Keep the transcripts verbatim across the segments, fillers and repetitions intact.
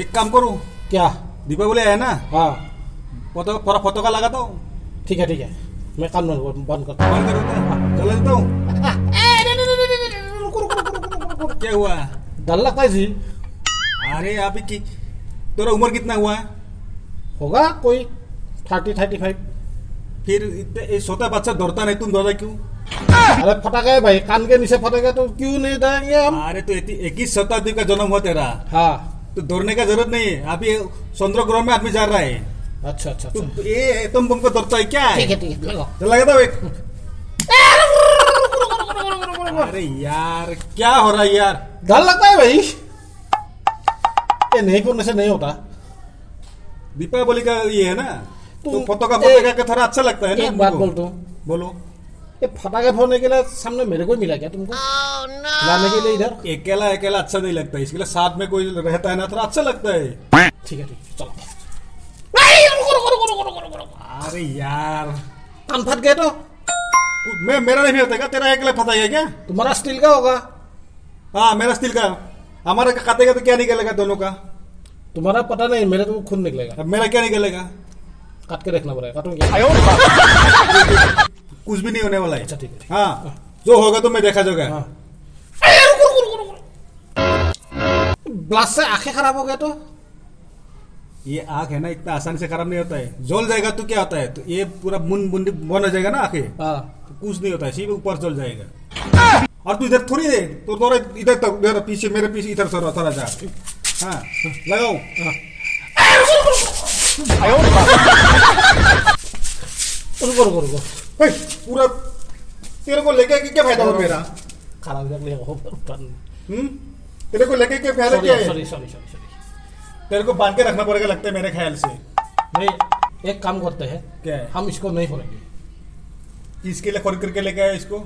एक काम करो, क्या दीपावली है ना, हाँ फोटो थोड़ा फोटो का लगाता हूँ। ठीक है ठीक है, मैं काम बंद करता हूँ, चला देता हूँ। क्या हुआ, डर लगता है जी? अरे आप ही, तेरा उम्र कितना हुआ है? होगा कोई थर्टी थर्टी फाइव। फिर इतने छोटा बच्चा दौड़ता नहीं, तुम दौड़ा क्यों? अरे फटाके भाई, कान के नीचे फटाके तो क्यों नहीं दौड़ेंगे हम? अरे तो इक्कीस शताब्दी का जन्म हुआ तेरा, हाँ तो दौड़ने का जरूरत नहीं है। आप ये चंद्र ग्रह में आदमी जा रहा है। अच्छा अच्छा, तो अच्छा। ये तुम तुमको दौड़ता है क्या? ठीक है ठीक है, चला गया था। अरे यार क्या हो रहा है यार, डर लगता है भाई, ये नहीं करने से नहीं होता। दीपावली का ये है ना, तो फटाका फोड़ने का थोड़ा अच्छा लगता है ना। एक बात बोल, तो बोलो, ये फटाका फोड़ने के लिए सामने मेरे को मिला क्या तुमको? oh, no. लाने के लिए इधर अकेला अकेला अच्छा नहीं लगता, इसके लिए साथ में कोई रहता है ना, थोड़ा अच्छा लगता है। ठीक है ठीक है, चलो। अरे यार कान फट गए तो मैं मेरा नहीं फटता, तेरा अकेला फटा है क्या? तुम्हारा स्टील का होगा। हाँ मेरा स्टील का, हमारा काटेगा तो क्या निकलेगा दोनों का? तुम्हारा पता नहीं, मेरा तो खून निकलेगा। मेरा क्या निकलेगा? काट के देखना पड़ेगा, काटूंगा। कुछ भी नहीं होने वाला है। अच्छा ठीक है, हाँ जो होगा तो मैं देखा जाएगा। ब्लास्ट से आंखें खराब हो गया तो? ये आंख है ना, इतना आसानी से खराब नहीं होता है, जल जाएगा तो क्या होता है, तो ये पूरा मुन मुन बन हो जाएगा ना आंखें, तो कुछ नहीं होता है, सिर्फ ऊपर जल जाएगा। और तू इधर थोड़ी दे, तो थोड़ा इधर तक, इधर पीछे मेरे पीछे इधर सर थोड़ा जा। हाँ लगाओ। रुको रुको रुको, पूरा तेरे को लेके क्या फायदा हो मेरा? खराब कर लिया हम्म, तेरे को लेके क्या फायदा? क्या है? सॉरी सॉरी सॉरी, तेरे को बांध के रखना पड़ेगा लगता है मेरे ख्याल से। नहीं एक काम करते हैं, क्या है? हम इसको नहीं फोड़ेंगे। इसके लिए फोड़ करके लेके आया इसको,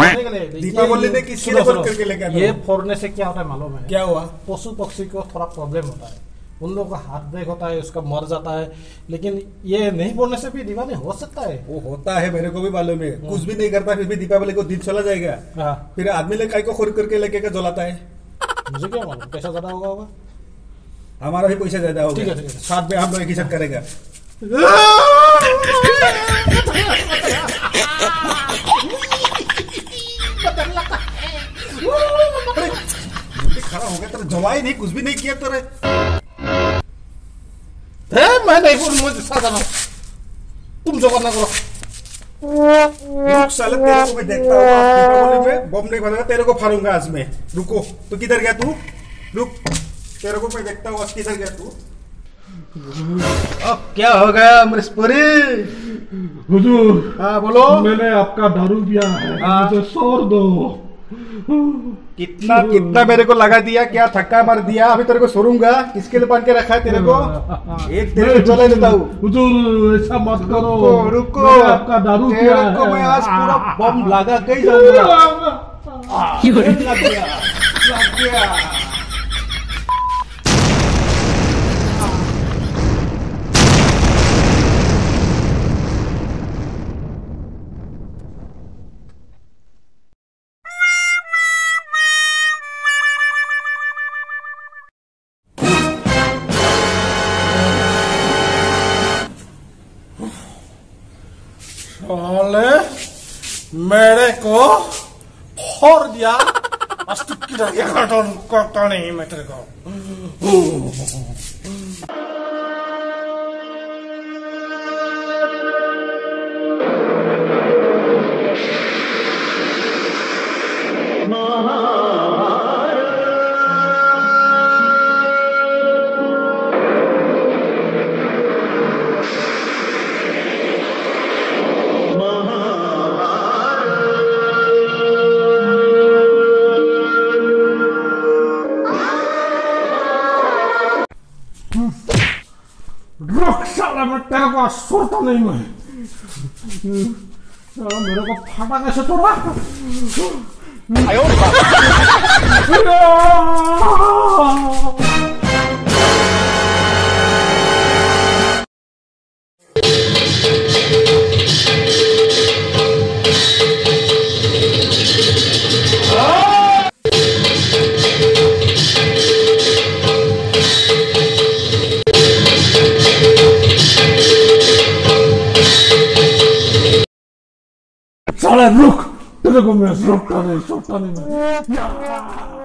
दीपावली में किसके लिए फोड़ करके लेके आया? ये फोड़ने से क्या होता है मालूम है क्या हुआ? पशु पक्षी को थोड़ा प्रॉब्लम होता है, उन लोगों का हार्ट ब्रेक होता है, उसका मर जाता है, लेकिन ये नहीं बोलने से भी दीवाने हो सकता है। वो होता है, मेरे को भी मालूम है, कुछ भी नहीं करता फिर भी दीपावली को दिन चला जाएगा। हाँ। फिर आदमी ले काय को खोद करके लेके का जलाता है, मुझे क्या मालूम, पैसा ज्यादा होगा होगा हमारा भी पैसा ज्यादा होगा, साथ में हम लोग एक ही साथ करेगा। खड़ा हो गया तेरा, जवाई नहीं कुछ भी नहीं किया तेरे। मैं नहीं बोल, मुझे साधना तुम जो करना करो। साले तेरे को मैं देखता हूँ, दीपावली में बम नहीं बनेगा, तेरे को फाड़ूंगा आज मैं। रुको, तो किधर गया तू? रुक, तेरे को मैं देखता हूँ आज किधर गया तू। अब क्या हो गया अमरीश पुरी? हुजूर हाँ बोलो, मैंने आपका दारू पिया है, मुझे सौर दो। कितना कितना मेरे को लगा दिया, क्या थक्का मार दिया, अभी तेरे को सोरूंगा। किसके लिए बांध के रखा है तेरे को? एक तेरे को चला देता हूँ। हुजूर ऐसा मत करो, रुको, रुको आपका दारू तेरे को मैं आज पूरा बम लगा के जाऊंगा। लग गया लग गया। मेरे को फोड़ दिया, करता नहीं मैं तेरे को। सुरता नहीं मैं, मेरे को फटा कैसे तोड़ा? Szalem róg! Dlatego mnie zróg, szalony, szalony.